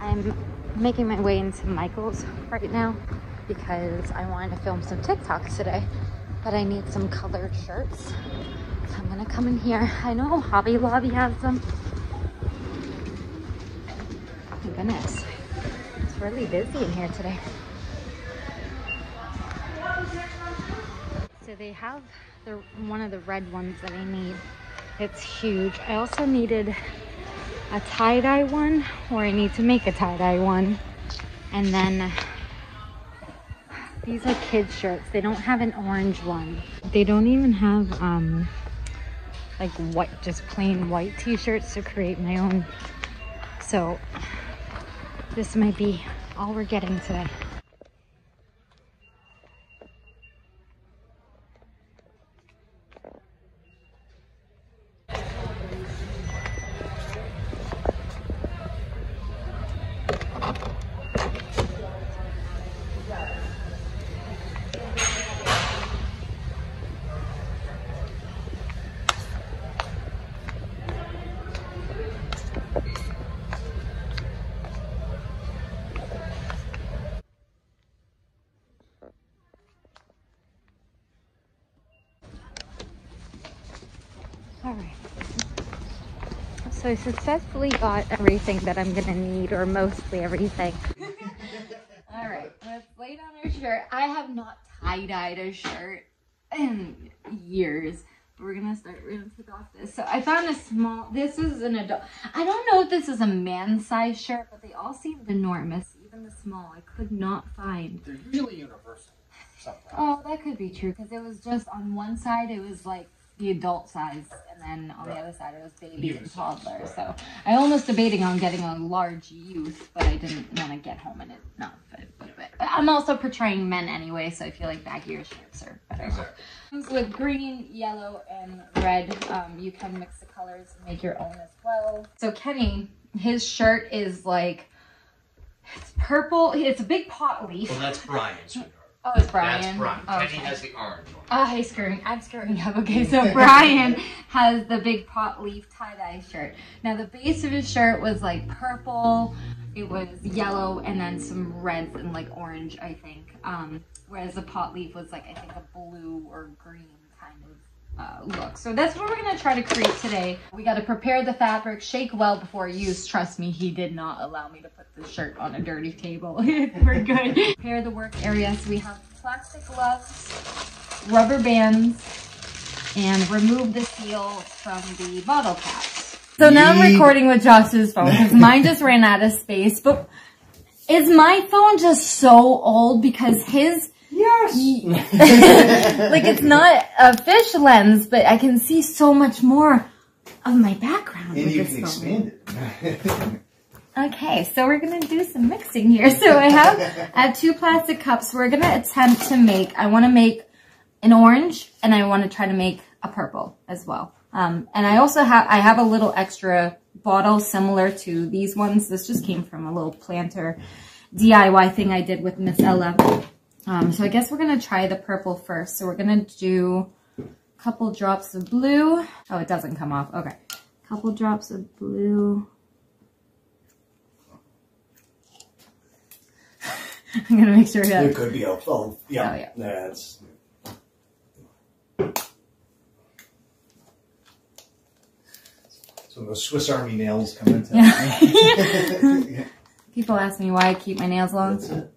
I'm making my way into Michael's right now because I wanted to film some TikToks today, but I need some colored shirts. So I'm gonna come in here. I know Hobby Lobby has them. Thank goodness. It's really busy in here today. So they have one of the red ones that I need. It's huge. I also needed a tie-dye one, or I need to make a tie-dye one. And then these are kids' shirts. They don't have an orange one. They don't even have like white, just plain white t-shirts to create my own. So this might be all we're getting today. Alright, so I successfully got everything that I'm gonna need, or mostly everything. Alright, let's lay down our shirt. I have not tie-dyed a shirt in years, but we're gonna start. We're gonna take off this. So I found a small, this is an adult. I don't know if this is a man's size shirt, but they all seemed enormous, even the small. I could not find. They're usually universal. Sometimes. Oh, that could be true, because it was just on one side, it was like the adult size, and then on the other side it was babies and toddlers. So I almost debating on getting a large youth, but I didn't want to get home and it not fit. But I'm also portraying men anyway, so I feel like baggier shirts are better. Exactly. Comes with green, yellow, and red. You can mix the colors and make your own as well. So Kenny, his shirt is like, it's purple. It's a big pot leaf. Well, that's Brian's. Oh, it's Brian. That's Brian. Oh, Kenny has the orange one. Oh, I'm screwing up. Okay, so Brian has the big pot leaf tie-dye shirt. Now, the base of his shirt was like purple, it was yellow, and then some reds and like orange, I think. Whereas the pot leaf was like, I think, a blue or green kind of look. So that's what we're gonna try to create today. We gotta prepare the fabric, shake well before use. Trust me, he did not allow me to put this shirt on a dirty table. We're good. Prepare the work area. So we have plastic gloves, rubber bands, and remove the seal from the bottle caps. So now I'm recording with Josh's phone because mine just ran out of space. But is my phone just so old because his? Yes. Like, it's not a fish lens, but I can see so much more of my background. And you can expand it. Okay, so we're going to do some mixing here. So I have two plastic cups. We're going to attempt to make, I want to make an orange, and I want to try to make a purple as well. And I also have, I have a little extra bottle similar to these ones. This just came from a little planter DIY thing I did with Miss Ella. So I guess we're going to try the purple first. So we're going to do a couple drops of blue. Oh, it doesn't come off. Okay. A couple drops of blue. I'm going to make sure that... It could be helpful. Yeah. Oh, yeah. That's... So those Swiss Army nails come into yeah. People ask me why I keep my nails long. That's it.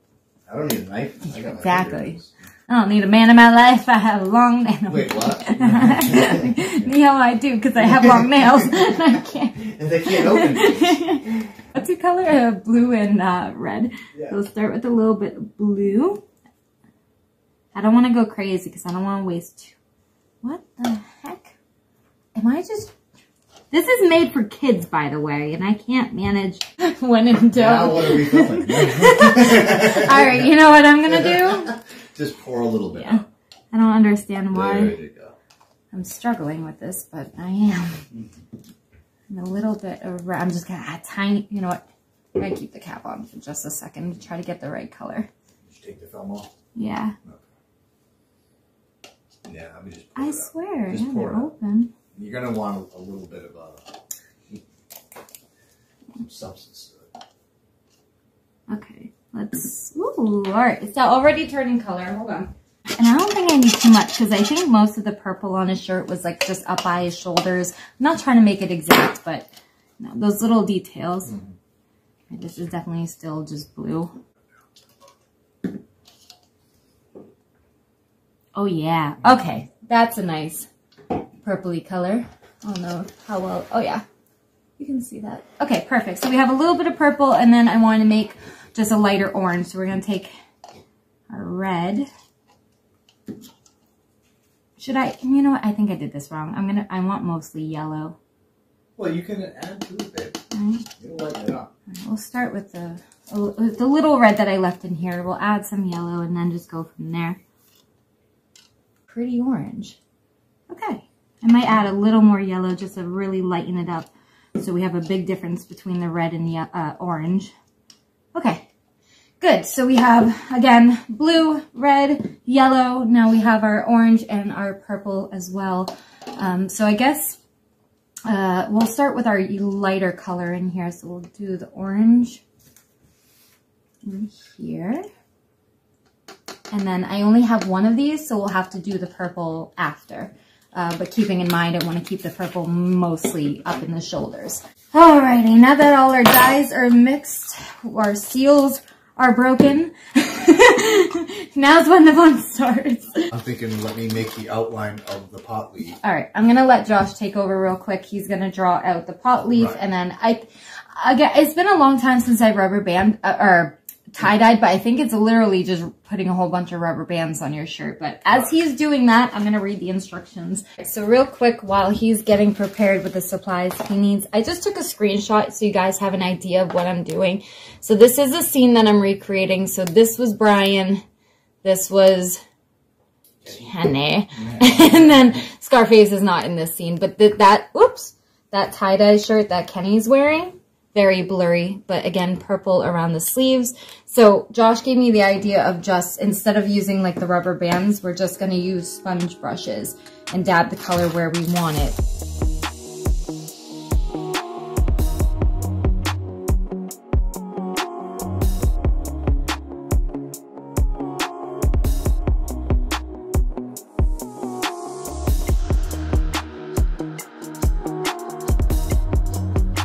I don't need a knife. I got exactly. I don't need a man in my life. I have long nails. Wait, what? Yeah, I do, because I have long nails. I can't. And they can't open these. What's the color? Blue and red. Yeah. So we'll start with a little bit of blue. I don't want to go crazy, because I don't want to waste too. What the heck? Am I just... This is made for kids, by the way, and I can't manage when in doubt. Now what are we filming? All right, you know what I'm going to do? Just pour a little bit. Yeah. I don't understand why. There you go. I'm struggling with this, but I am. And a little bit of red. I'm just going to add tiny, you know what? I'm going to keep the cap on for just a second to try to get the right color. Did you take the film off? Yeah. Okay. Yeah, let me just pour it out. I swear, just pour it open. You're going to want a little bit of substance to it. Okay, let's, ooh, all right. It's already turning color, hold on. And I don't think I need too much because I think most of the purple on his shirt was like just up by his shoulders. I'm not trying to make it exact, but you know, those little details. Mm-hmm. This is definitely still just blue. Oh yeah, okay, that's a nice purpley color. I don't know how well, oh yeah, you can see that. Okay, perfect. So we have a little bit of purple and then I want to make just a lighter orange. So we're going to take our red. Should I, you know what, I think I did this wrong. I want mostly yellow. Well, you can add to it, babe. Right. You'll lighten it up. Right, we'll start with the little red that I left in here. We'll add some yellow and then just go from there. Pretty orange. Okay. I might add a little more yellow just to really lighten it up so we have a big difference between the red and the orange. Okay, good. So we have, again, blue, red, yellow. Now we have our orange and our purple as well. So I guess we'll start with our lighter color in here. So we'll do the orange in here. And then I only have one of these, so we'll have to do the purple after. But keeping in mind, I want to keep the purple mostly up in the shoulders. Alrighty, now that all our dyes are mixed, our seals are broken, now's when the fun starts. I'm thinking, let me make the outline of the pot leaf. Alright, I'm going to let Josh take over real quick. He's going to draw out the pot leaf, right. And then again, it's been a long time since I rubber band, or tie-dyed, but I think it's literally just putting a whole bunch of rubber bands on your shirt. But as he's doing that, I'm going to read the instructions. So real quick, while he's getting prepared with the supplies he needs, I just took a screenshot so you guys have an idea of what I'm doing. So this is the scene that I'm recreating. So this was Brian, this was Kenny, and then Scarface is not in this scene, but that tie-dye shirt that Kenny's wearing, very blurry, but again, purple around the sleeves. So Josh gave me the idea of just, instead of using like the rubber bands, we're just gonna use sponge brushes and dab the color where we want it.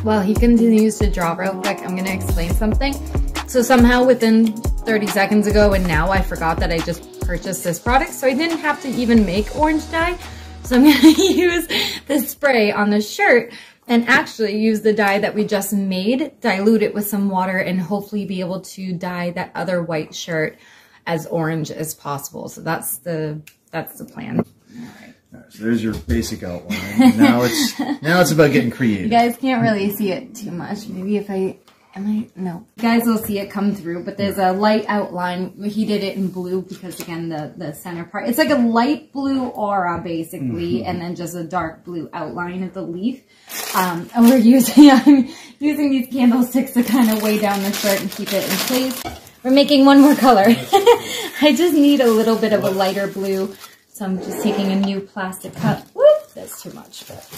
While he continues to draw real quick, I'm gonna explain something. So somehow within 30 seconds ago and now I forgot that I just purchased this product, so I didn't have to even make orange dye. So I'm gonna use the spray on the shirt and actually use the dye that we just made, dilute it with some water, and hopefully be able to dye that other white shirt as orange as possible. So that's the plan. So there's your basic outline. Now it's about getting creative. You guys can't really see it too much. Maybe if no. You guys will see it come through, but there's a light outline. He did it in blue because, again, the center part. It's like a light blue aura, basically, and then just a dark blue outline of the leaf. And we're using, I'm using these candlesticks to kind of weigh down the shirt and keep it in place. We're making one more color. I just need a little bit of a lighter blue. So I'm just taking a new plastic cup. Whoop, that's too much. But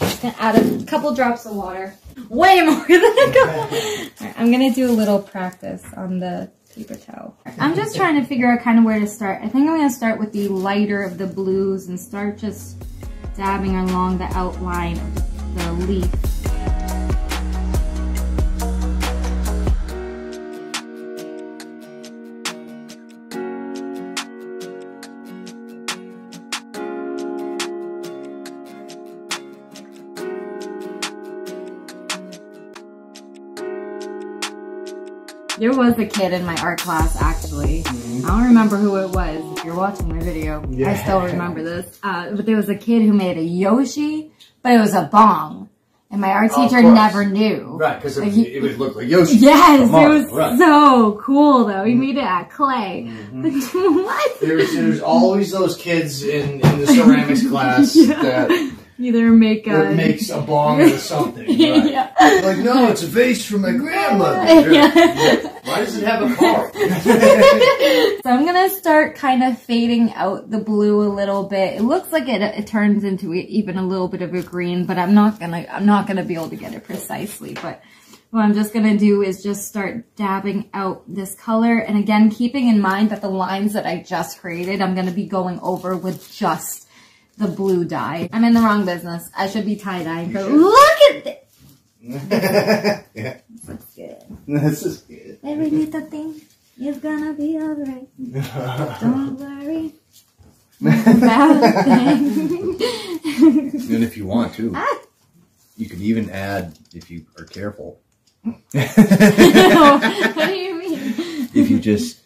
I'm just gonna add a couple drops of water. Way more than a couple. Right, I'm gonna do a little practice on the paper towel. I'm just trying to figure out kind of where to start. I think I'm gonna start with the lighter of the blues and start just dabbing along the outline of the leaf. There was a kid in my art class, actually. I don't remember who it was. If you're watching my video, yeah. I still remember this. But there was a kid who made a Yoshi, but it was a bong. And my art teacher never knew. Right, because like it would look like Yoshi. Yes, it was so cool, though. He made it at clay. What? There's always those kids in the ceramics class that... either make a... it makes a bong or something. Right? Yeah. Like, no, it's a vase from my grandmother. Yeah. Yeah. Why does it have a car? So I'm going to start kind of fading out the blue a little bit. It looks like it turns into even a little bit of a green, but I'm not going to be able to get it precisely, but what I'm just gonna do is just start dabbing out this color. And again, keeping in mind that the lines that I just created, I'm gonna be going over with just the blue dye. I'm in the wrong business. I should be tie-dyeing. Look at this! Yeah. This looks good. This is good. Every little thing, you're gonna be alright. Don't worry. Bad thing. And if you want to, you could even add, if you are careful. What do you mean? If you just,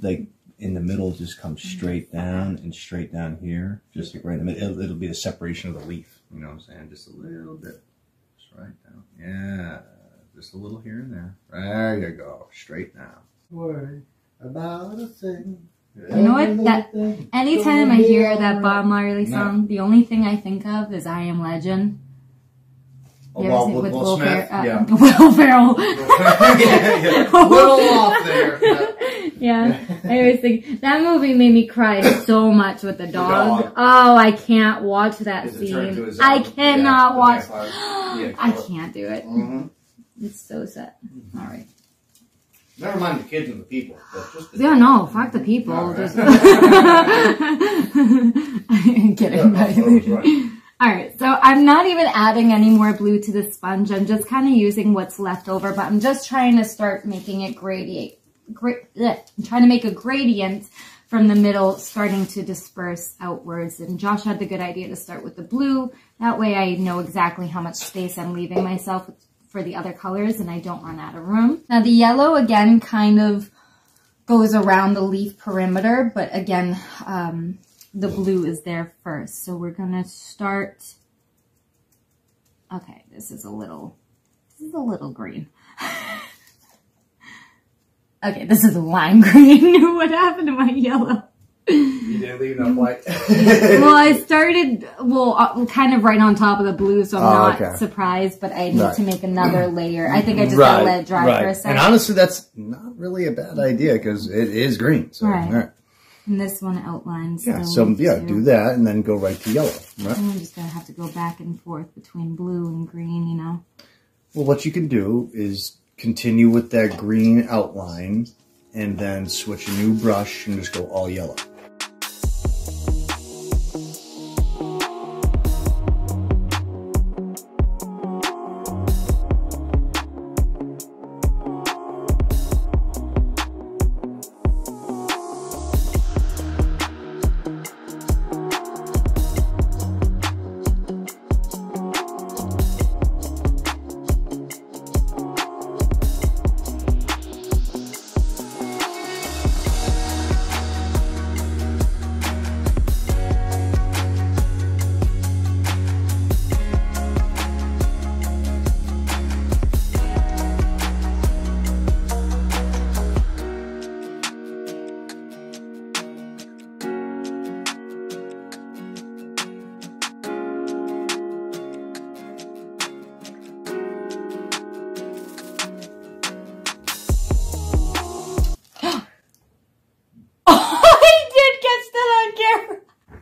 like, in the middle, just come straight down and straight down here, just like right in the middle, it'll be a separation of the leaf. You know what I'm saying? Just a little bit. Just right down. Yeah. Just a little here and there. There you go. Straight down. Worry about a thing. You know what? That, anytime I hear that Bob Marley song, the only thing I think of is I Am Legend. Oh, Will Ferrell. Yeah. A little off there. Yeah. I always think, that movie made me cry so much with the dog. Oh, I can't watch that scene. I cannot watch. I can't do it. It's so sad. All right. Never mind the kids and the people. But just the fuck the people. All right. I'm kidding. Right. Alright, so I'm not even adding any more blue to the sponge. I'm just kind of using what's left over, but I'm just trying to start making it gradient. I'm trying to make a gradient from the middle, starting to disperse outwards. And Josh had the good idea to start with the blue. That way I know exactly how much space I'm leaving myself for the other colors and I don't run out of room. Now the yellow, again, kind of goes around the leaf perimeter, but again, the blue is there first. So we're gonna start. Okay, this is a little green. Okay, this is lime green. What happened to my yellow? You didn't leave enough light. Well, I started kind of right on top of the blue, so I'm not surprised, but I need to make another layer. I think I just gotta let it dry for a second. And honestly, that's not really a bad idea because it is green. So and this one outlines. Yeah, so yeah, do that and then go right to yellow. Right? I'm just going to have to go back and forth between blue and green, you know. Well, what you can do is continue with that green outline and then switch a new brush and just go all yellow.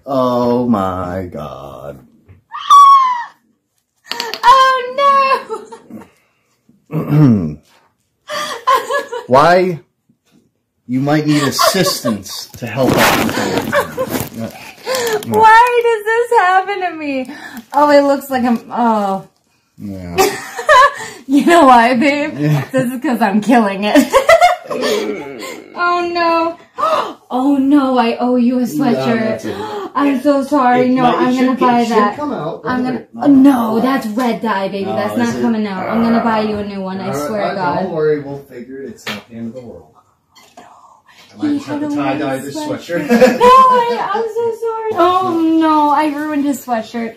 Oh my God. Oh no! Why? You might need assistance to help out. Why does this happen to me? Oh, it looks like I'm, Yeah. You know why, babe? Yeah. This is because I'm killing it. Oh no. Oh no, I owe you a sweatshirt. No, I'm so sorry. No, I'm going to buy that. Come out, I'm gonna, no, that's red dye, baby. No, that's not coming out. I'm going to buy you a new one. I swear to God. Don't worry. We'll figure it. It's not the end of the world. I know. I might just have to tie dye this sweatshirt. No, I'm so sorry. Oh no, I ruined his sweatshirt.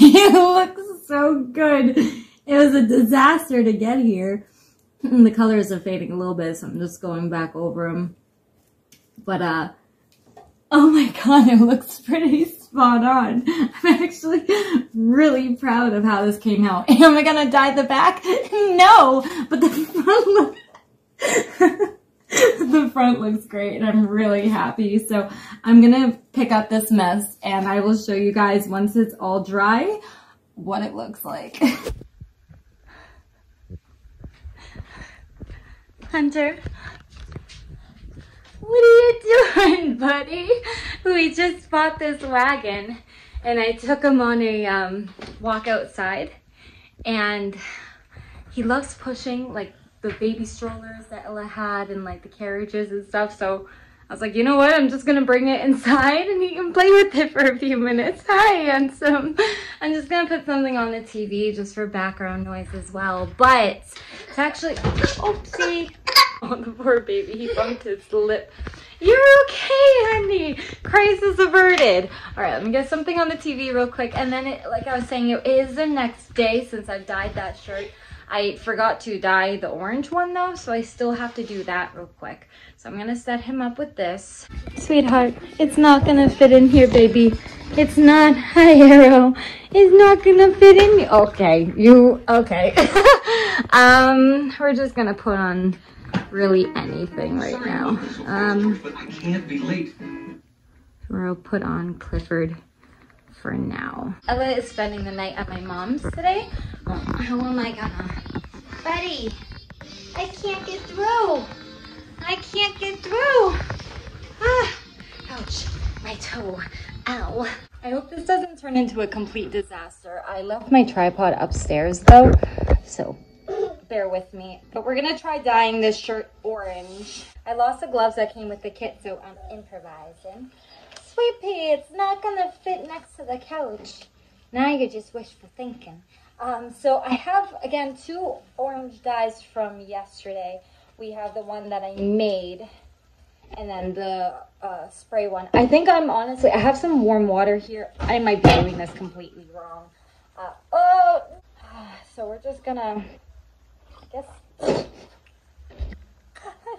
It looks so good. It was a disaster to get here. And the colors are fading a little bit, so I'm just going back over them. But, oh my god, it looks pretty spot on. I'm actually really proud of how this came out. Am I gonna dye the back? No! But the front looks... the front looks great, and I'm really happy. So I'm gonna pick up this mess, and I will show you guys, once it's all dry, what it looks like. Hunter, what are you doing, buddy? We just bought this wagon, and I took him on a walk outside, and he loves pushing, like, the baby strollers that Ella had and like the carriages and stuff. So I was like, you know what, I'm just gonna bring it inside and he can play with it for a few minutes. Hi, handsome. I'm just gonna put something on the TV just for background noise as well. But it's actually, oopsie. Oh, the poor baby, he bumped his lip. You're okay, honey. Crisis averted. All right, let me get something on the TV real quick. And then, like I was saying, it is the next day since I've dyed that shirt. I forgot to dye the orange one though, so I still have to do that real quick. So I'm going to set him up with this. Sweetheart, it's not going to fit in here, baby. It's not. Hi, Arrow. It's not going to fit in me. Okay, you, okay. We're just going to put on really anything right now. But I can't be late. We'll put on Clifford for now. Ella is spending the night at my mom's today. How am I gonna? Buddy, I can't get through. I can't get through. Ah, ouch, my toe, ow. I hope this doesn't turn into a complete disaster. I left my tripod upstairs though, so bear with me. But we're gonna try dyeing this shirt orange. I lost the gloves that came with the kit, so I'm improvising. Sweet pea, it's not gonna fit next to the couch. Now you just wishful thinking. So I have, again, two orange dyes from yesterday. We have the one that I made and then the spray one. I think I'm honestly, I have some warm water here. I might be doing this completely wrong. Oh, so we're just gonna, I guess, I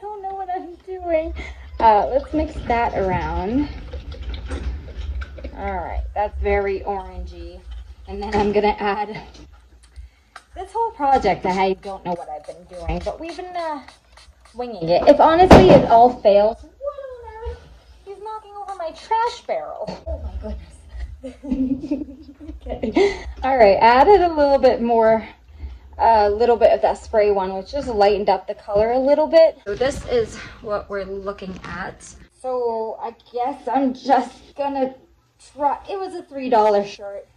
don't know what I'm doing. Let's mix that around. All right, that's very orangey. And then I'm gonna add this whole project. I don't know what I've been doing, but we've been winging it. If honestly it all fails, what on earth? He's knocking over my trash barrel. Oh my goodness. Okay. All right, added a little bit more, a little bit of that spray one, which just lightened up the color a little bit. So this is what we're looking at. So I guess I'm just gonna try. It was a $3 shirt.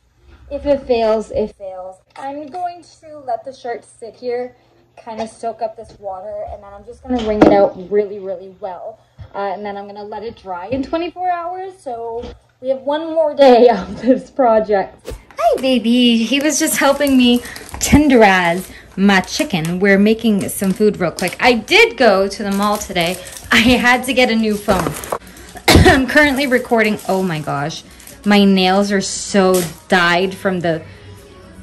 If it fails, it fails. I'm going to let the shirt sit here, kind of soak up this water, and then I'm just going to wring it out really, really well. And then I'm going to let it dry in 24 hours, so we have one more day of this project. Hi, baby. He was just helping me tenderize my chicken. We're making some food real quick. I did go to the mall today. I had to get a new phone. I'm currently recording. Oh, my gosh. My nails are so dyed from the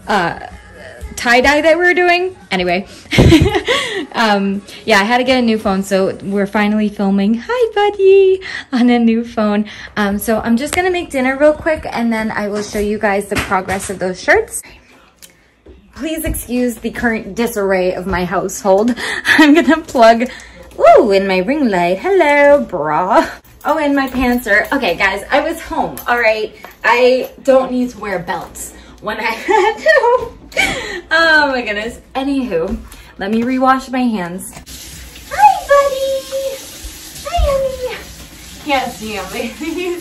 tie-dye that we were doing. Anyway, yeah, I had to get a new phone, so we're finally filming. Hi, buddy, on a new phone. So I'm just going to make dinner real quick, and then I will show you guys the progress of those shirts. Please excuse the current disarray of my household. I'm going to plug, ooh, in my ring light. Hello, bra. Oh, and my pants are... Okay, guys, I was home, all right? I don't need to wear belts when I had to. Oh, my goodness. Anywho, let me rewash my hands. Hi, buddy. Hi, honey. Can't see him, baby.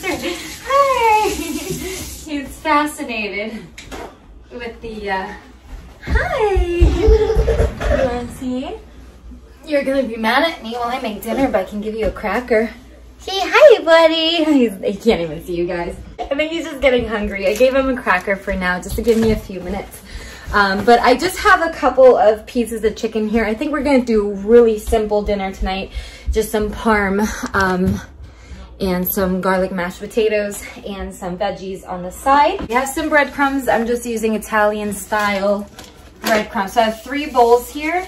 Hi. He's fascinated with the... Hi. You want to see? You're going to be mad at me while I make dinner, but I can give you a cracker. Say hi, buddy. He can't even see you guys. I think he's just getting hungry. I gave him a cracker for now just to give me a few minutes. But I just have a couple of pieces of chicken here. I think we're going to do really simple dinner tonight. Just some parm and some garlic mashed potatoes and some veggies on the side. We have some breadcrumbs. I'm just using Italian style breadcrumbs. So I have 3 bowls here.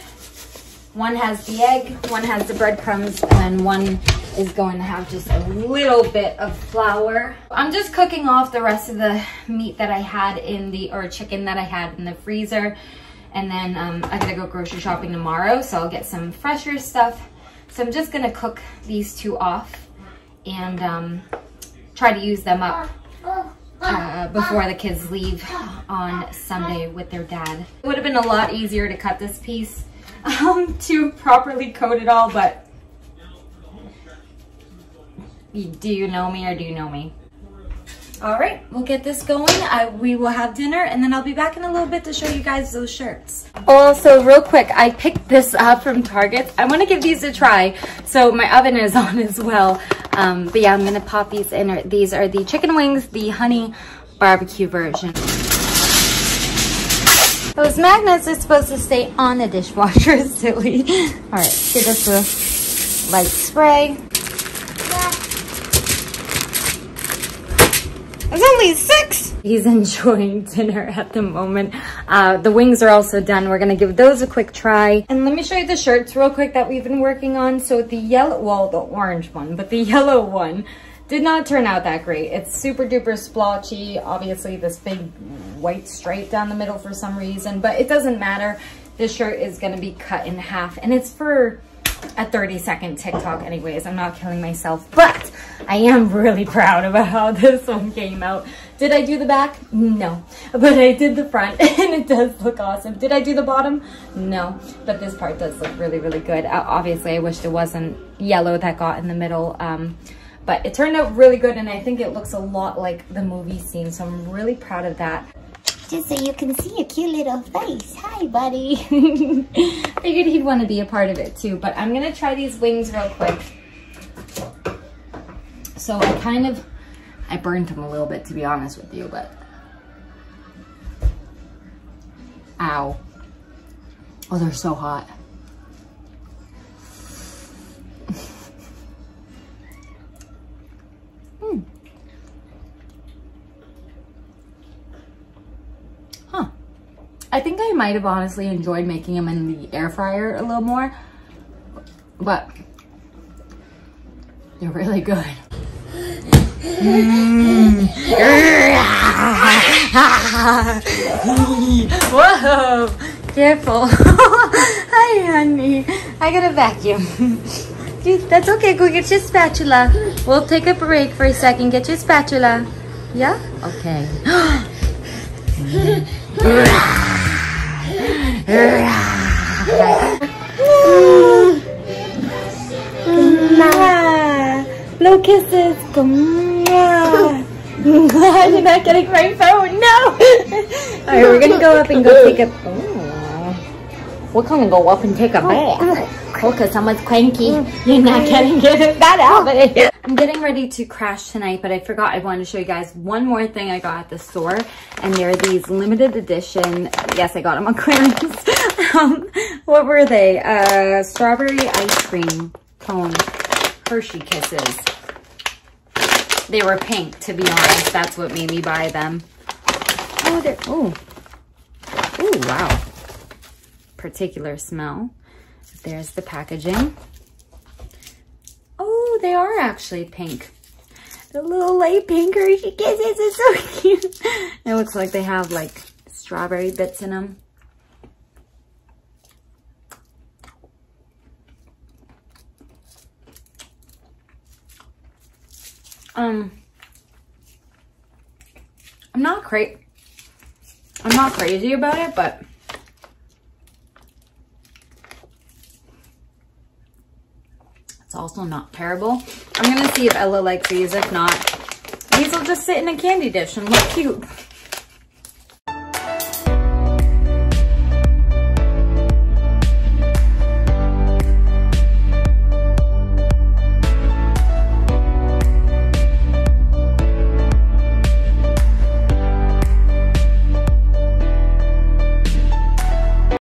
One has the egg, one has the breadcrumbs, and one is going to have just a little bit of flour. I'm just cooking off the rest of the meat that I had in the, or chicken that I had in the freezer. And then I gotta go grocery shopping tomorrow, so I'll get some fresher stuff. So I'm just gonna cook these 2 off and try to use them up before the kids leave on Sunday with their dad. It would have been a lot easier to cut this piece to properly coat it all, but do you know me or do you know me? All right, we'll get this going. We will have dinner and then I'll be back in a little bit to show you guys those shirts. Also, real quick, I picked this up from Target. I want to give these a try. So my oven is on as well. But yeah, I'm gonna pop these in. These are the chicken wings, the honey barbecue version. Those magnets are supposed to stay on the dishwasher, silly. All right, give this a light spray. It's only 6. He's enjoying dinner at the moment. The wings are also done. We're gonna give those a quick try. And let me show you the shirts real quick that we've been working on. So the yellow, well, the orange one, but the yellow one did not turn out that great. It's super duper splotchy. Obviously this big white stripe down the middle for some reason, but it doesn't matter. This shirt is gonna be cut in half and it's for a 30-second TikTok anyways. I'm not killing myself, but I am really proud about how this one came out. Did I do the back? No, but I did the front and it does look awesome. Did I do the bottom? No, but this part does look really, really good. Obviously, I wish there wasn't yellow that got in the middle, but it turned out really good and I think it looks a lot like the movie scene, so I'm really proud of that. Just so you can see a cute little face. Hi, buddy. Figured he'd want to be a part of it too, but I'm gonna try these wings real quick. So I burned them a little bit, to be honest with you, but. Ow. Oh, they're so hot. I think I might have honestly enjoyed making them in the air fryer a little more, but they're really good. Whoa, careful. Hi, honey. I got a vacuum. Dude, that's okay. Go get your spatula. We'll take a break for a second. Get your spatula. Yeah? Okay. No kisses. You're not getting my phone. No. All right, we're gonna go up and go take a. Oh. We're gonna go up and take a bath. Oh, cause someone's cranky. You're not getting that out of it. I'm getting ready to crash tonight, but I forgot I wanted to show you guys one more thing I got at the store, and they're these limited edition, yes, I got them on clearance. What were they? Strawberry ice cream cone, Hershey Kisses. They were pink, to be honest. That's what made me buy them. Oh, they're, oh, oh, wow. Particular smell. There's the packaging. They are actually pink. The little light pink Hershey Kisses is so cute. It looks like they have like strawberry bits in them. I'm not crazy about it, but it's also not terrible. I'm gonna see if Ella likes these. If not, these will just sit in a candy dish and look cute.